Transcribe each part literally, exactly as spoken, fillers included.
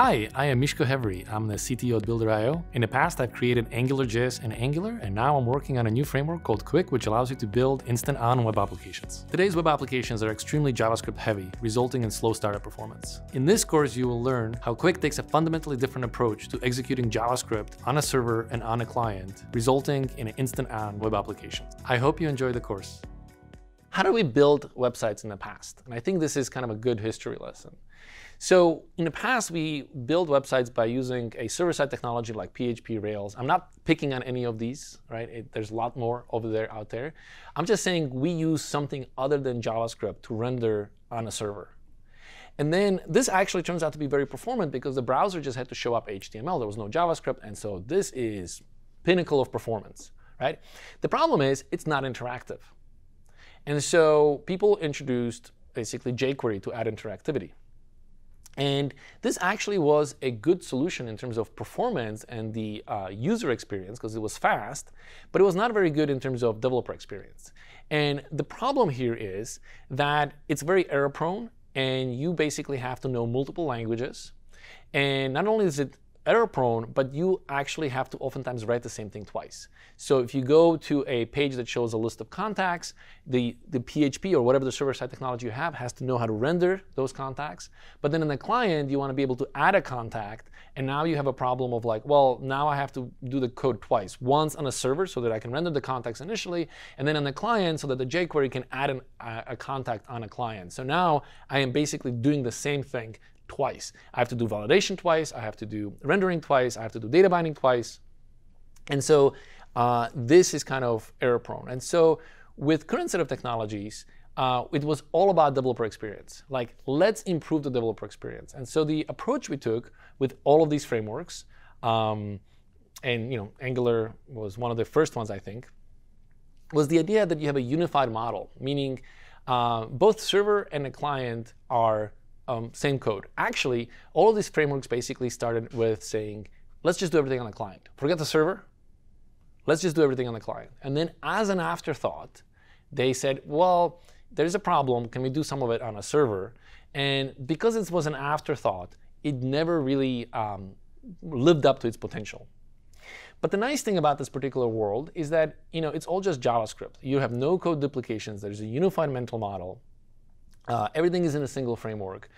Hi, I am Miško Hevery. I'm the C T O at Builder dot i o. In the past, I've created AngularJS and Angular, and now I'm working on a new framework called Qwik, which allows you to build instant-on web applications. Today's web applications are extremely JavaScript-heavy, resulting in slow startup performance. In this course, you will learn how Qwik takes a fundamentally different approach to executing JavaScript on a server and on a client, resulting in an instant-on web application. I hope you enjoy the course. How do we build websites in the past? And I think this is kind of a good history lesson. So in the past, we build websites by using a server-side technology like P H P, Rails. I'm not picking on any of these, right? It, there's a lot more over there out there. I'm just saying we use something other than JavaScript to render on a server. And then this actually turns out to be very performant because the browser just had to show up H T M L. There was no JavaScript, and so this is pinnacle of performance, right? The problem is it's not interactive. And so people introduced basically jQuery to add interactivity. And this actually was a good solution in terms of performance and the uh, user experience because it was fast, but it was not very good in terms of developer experience. And the problem here is that it's very error prone, and you basically have to know multiple languages. And not only is it error prone, but you actually have to oftentimes write the same thing twice. So if you go to a page that shows a list of contacts, the, the P H P or whatever the server-side technology you have has to know how to render those contacts. But then in the client, you want to be able to add a contact, and now you have a problem of like, well, now I have to do the code twice. Once on a server so that I can render the contacts initially, and then on the client so that the jQuery can add an, a, a contact on a client. So now I am basically doing the same thing twice. I have to do validation twice, I have to do rendering twice, I have to do data binding twice. And so uh, this is kind of error prone. And so with current set of technologies, uh, it was all about developer experience. Like, let's improve the developer experience. And so the approach we took with all of these frameworks, um, and you know, Angular was one of the first ones, I think, was the idea that you have a unified model, meaning uh, both server and the client are Um, same code. Actually, all of these frameworks basically started with saying, let's just do everything on the client. Forget the server. Let's just do everything on the client. And then as an afterthought, they said, well, there's a problem. Can we do some of it on a server? And because it was an afterthought, it never really um, lived up to its potential. But the nice thing about this particular world is that, you know, it's all just JavaScript. You have no code duplications. There's a unified mental model. Uh, everything is in a single framework,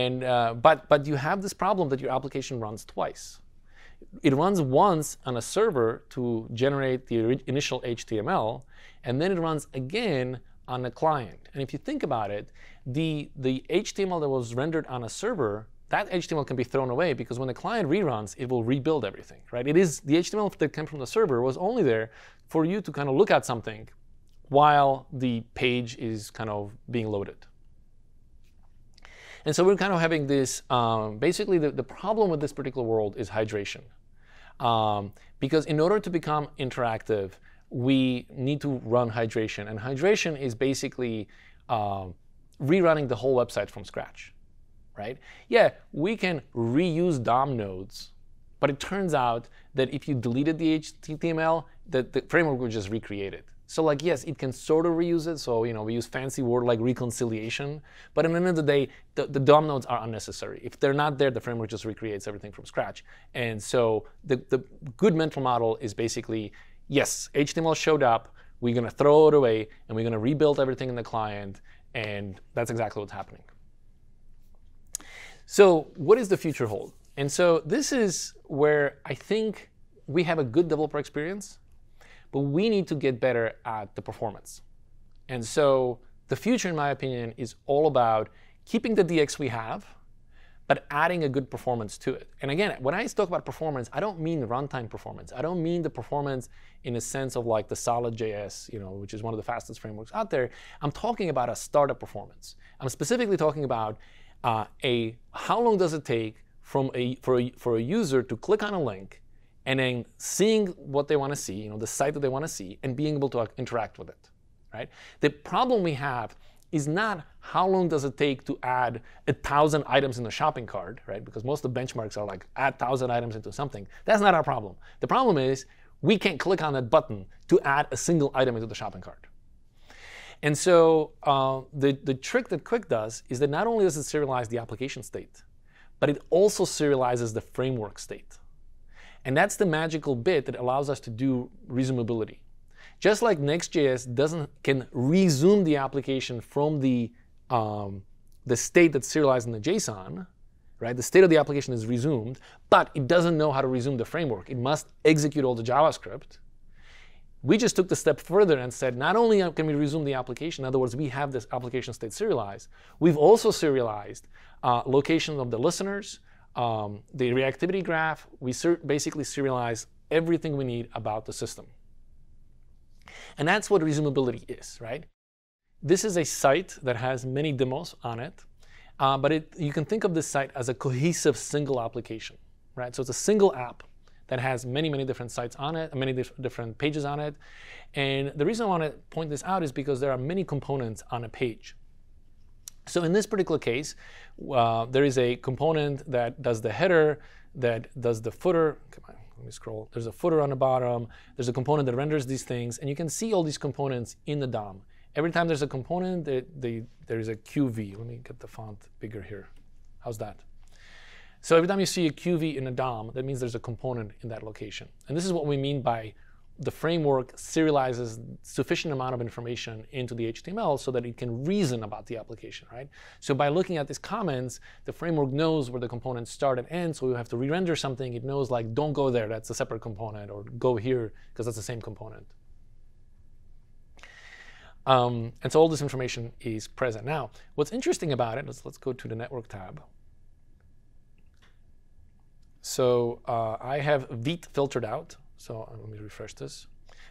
and uh, but but you have this problem that your application runs twice. It runs once on a server to generate the initial H T M L, and then it runs again on a client. And if you think about it, the the H T M L that was rendered on a server, that H T M L can be thrown away because when the client reruns, it will rebuild everything, right? It is the H T M L that came from the server was only there for you to kind of look at something while the page is kind of being loaded. And so we're kind of having this, um, basically the, the problem with this particular world is hydration. Um, because in order to become interactive, we need to run hydration. And hydration is basically um, rerunning the whole website from scratch, right? Yeah, we can reuse D O M nodes, but it turns out that if you deleted the H T M L, that the framework would just recreate it. So like, yes, it can sort of reuse it. So, you know, we use fancy word like reconciliation. But at the end of the day, the, the D O M nodes are unnecessary. If they're not there, the framework just recreates everything from scratch. And so the, the good mental model is basically, yes, H T M L showed up. We're going to throw it away, and we're going to rebuild everything in the client. And that's exactly what's happening. So what does the future hold? And so this is where I think we have a good developer experience, but we need to get better at the performance. And so the future, in my opinion, is all about keeping the D X we have, but adding a good performance to it. And again, when I talk about performance, I don't mean runtime performance. I don't mean the performance in a sense of like the SolidJS, you know, which is one of the fastest frameworks out there. I'm talking about a startup performance. I'm specifically talking about uh, a how long does it take from a, for, a, for a user to click on a link and then seeing what they want to see, you know, the site that they want to see, and being able to interact with it, right? The problem we have is not how long does it take to add a thousand items in the shopping cart, right? Because most of the benchmarks are like add thousand items into something. That's not our problem. The problem is we can't click on that button to add a single item into the shopping cart. And so uh, the the trick that Qwik does is that not only does it serialize the application state, but it also serializes the framework state. And that's the magical bit that allows us to do resumability. Just like Next.js doesn't, can resume the application from the, um, the state that's serialized in the JSON, right? The state of the application is resumed, but it doesn't know how to resume the framework. It must execute all the JavaScript. We just took the step further and said, not only can we resume the application, in other words, we have this application state serialized, we've also serialized uh, location of the listeners, um, the reactivity graph. We ser- basically serialize everything we need about the system. And that's what resumability is, right? This is a site that has many demos on it, uh, but it, you can think of this site as a cohesive single application, right? So it's a single app that has many, many different sites on it, many diff different pages on it. And the reason I want to point this out is because there are many components on a page. So in this particular case, uh, there is a component that does the header, that does the footer. Come on, let me scroll. There's a footer on the bottom. There's a component that renders these things. And you can see all these components in the D O M. Every time there's a component, they, they, there is a Q V. Let me get the font bigger here. How's that? So every time you see a Q V in a D O M, that means there's a component in that location. And this is what we mean by the framework serializes sufficient amount of information into the H T M L so that it can reason about the application, right? So by looking at these comments, the framework knows where the components start and end, so you have to re-render something. It knows, like, don't go there, that's a separate component, or go here, because that's the same component. Um, and so all this information is present. Now, what's interesting about it, let's, let's go to the network tab. So uh, I have Vite filtered out. So let me refresh this.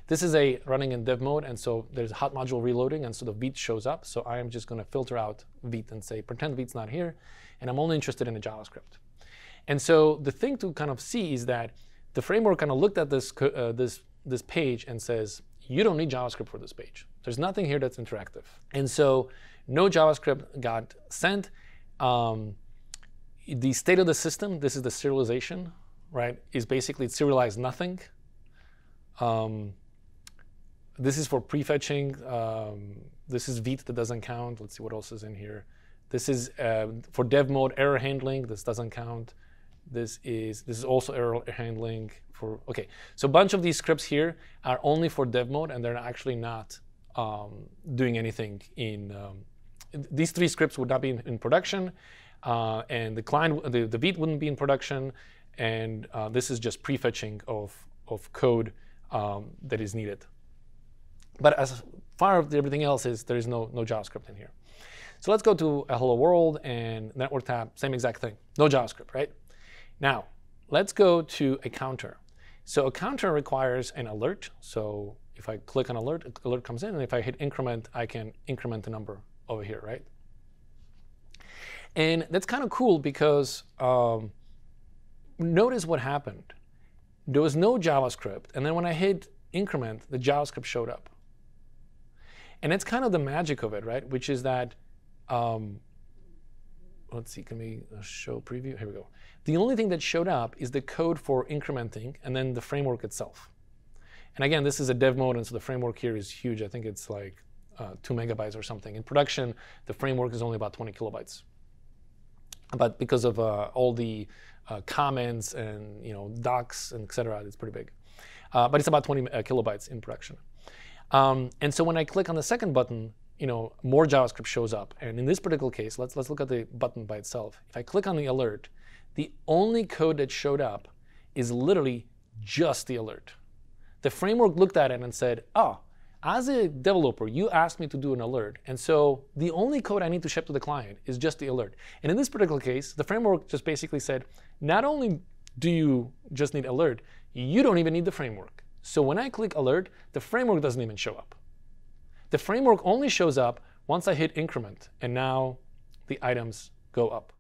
This is a running in dev mode, and so there's hot module reloading, and so the Vite shows up. So I am just going to filter out Vite and say, pretend Vite's not here, and I'm only interested in the JavaScript. And so the thing to kind of see is that the framework kind of looked at this, uh, this, this page and says, you don't need JavaScript for this page. There's nothing here that's interactive. And so no JavaScript got sent. Um, The state of the system, this is the serialization, right, is basically serialized nothing. Um, this is for prefetching. Um, this is Vite that doesn't count. Let's see what else is in here. This is uh, for dev mode error handling. This doesn't count. This is this is also error handling for. Okay, so a bunch of these scripts here are only for dev mode, and they're actually not um, doing anything in. Um, these three scripts would not be in, in production. Uh, and the client, the, the Vite wouldn't be in production, and uh, this is just prefetching of, of code um, that is needed. But as far as everything else is, there is no, no JavaScript in here. So let's go to a Hello World and Network tab, same exact thing. No JavaScript, right? Now, let's go to a counter. So a counter requires an alert. So if I click on alert, an alert comes in, and if I hit increment, I can increment the number over here, right? And that's kind of cool because um, notice what happened. There was no JavaScript, and then when I hit increment, the JavaScript showed up. And that's kind of the magic of it, right? Which is that, um, let's see, can we show preview? Here we go. The only thing that showed up is the code for incrementing and then the framework itself. And again, this is a dev mode, and so the framework here is huge. I think it's like uh, two megabytes or something. In production, the framework is only about twenty kilobytes. But because of uh, all the uh, comments and you know docs and et cetera, it's pretty big. Uh, but it's about twenty kilobytes in production. Um, and so when I click on the second button, you know more JavaScript shows up. And in this particular case, let's let's look at the button by itself. If I click on the alert, the only code that showed up is literally just the alert. The framework looked at it and said, "Oh, as a developer, you asked me to do an alert, and so the only code I need to ship to the client is just the alert." And in this particular case, the framework just basically said, not only do you just need alert, you don't even need the framework. So when I click alert, the framework doesn't even show up. The framework only shows up once I hit increment, and now the items go up.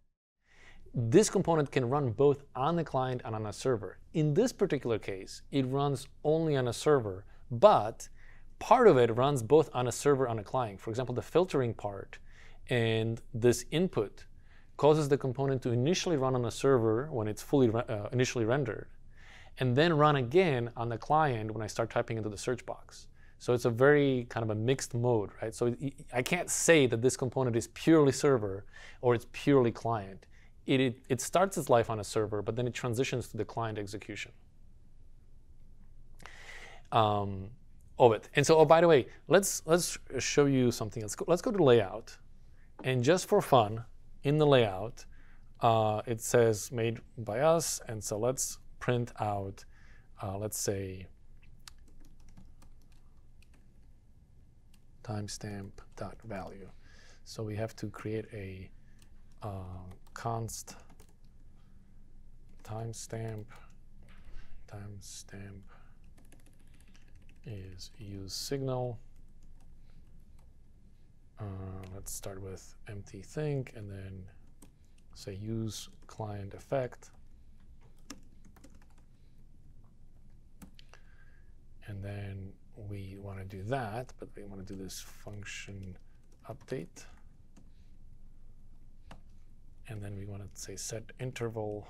This component can run both on the client and on a server. In this particular case, it runs only on a server, but part of it runs both on a server and on a client. For example, the filtering part and this input causes the component to initially run on a server when it's fully uh, initially rendered, and then run again on the client when I start typing into the search box. So it's a very kind of a mixed mode, right? So I can't say that this component is purely server or it's purely client. it, it, it starts its life on a server, but then it transitions to the client execution um, of it. And so, oh, by the way, let's, let's show you something. Let's go, let's go to layout. And just for fun, in the layout, uh, it says made by us. And so let's print out, uh, let's say, timestamp.value. So we have to create a uh, const timestamp. Timestamp is useSignal. Uh, let's start with empty thing, and then say useClientEffect. And then we want to do that, but we want to do this function update. And then we want to say set interval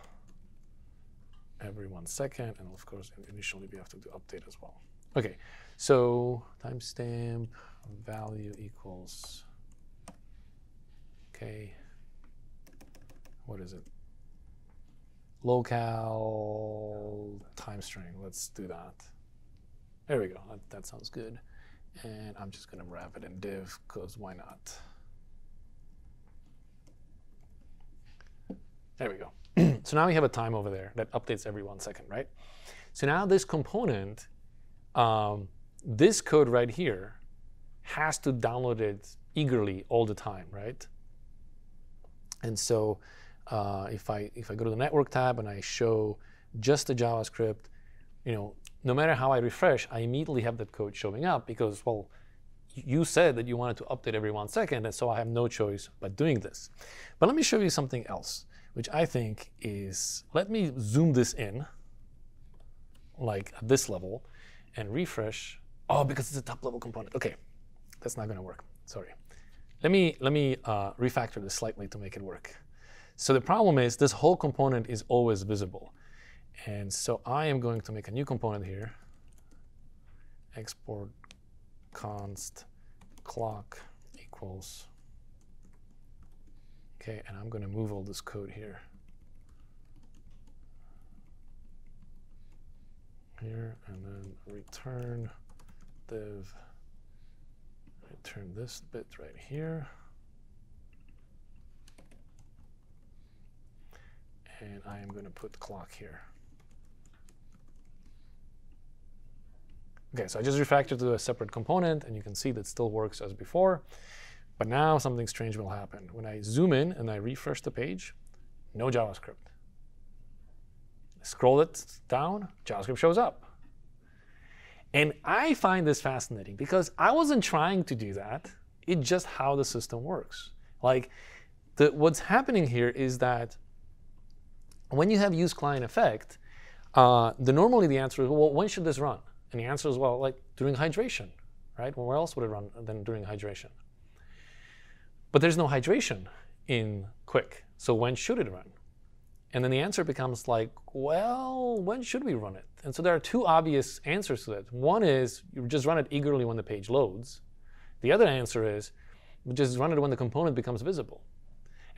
every one second. And of course, initially, we have to do update as well. OK, so timestamp value equals OK. What is it? Locale time string. Let's do that. There we go. That, that sounds good. And I'm just going to wrap it in div, because why not? There we go. So now we have a time over there that updates every one second, right? So now this component, um, this code right here, has to download it eagerly all the time, right? And so uh, if I if I go to the network tab and I show just the JavaScript, you know, no matter how I refresh, I immediately have that code showing up because, well, you said that you wanted to update every one second, and so I have no choice but doing this. But let me show you something else, which I think is, let me zoom this in, like at this level, and refresh. Oh, because it's a top-level component. OK, that's not going to work. Sorry. Let me, let me uh, refactor this slightly to make it work. So the problem is this whole component is always visible. And so I am going to make a new component here, export const clock equals. OK, and I'm going to move all this code here. Here, and then return div, return this bit right here. And I am going to put clock here. OK, so I just refactored to a separate component, and you can see that still works as before. But now something strange will happen. When I zoom in and I refresh the page, no JavaScript. Scroll it down, JavaScript shows up. And I find this fascinating, because I wasn't trying to do that. It's just how the system works. Like, the, what's happening here is that when you have useClientEffect, uh, the, normally the answer is, well, when should this run? And the answer is, well, like during hydration, right? Well, where else would it run than during hydration? But there's no hydration in Qwik. So when should it run? And then the answer becomes like, well, when should we run it? And so there are two obvious answers to that. One is you just run it eagerly when the page loads. The other answer is just run it when the component becomes visible.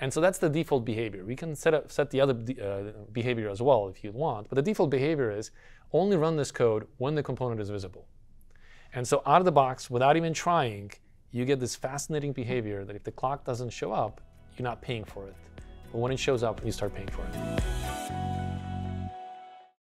And so that's the default behavior. We can set up, set the other uh, behavior as well if you want. But the default behavior is only run this code when the component is visible. And so out of the box, without even trying, you get this fascinating behavior that if the clock doesn't show up, you're not paying for it. But when it shows up, you start paying for it.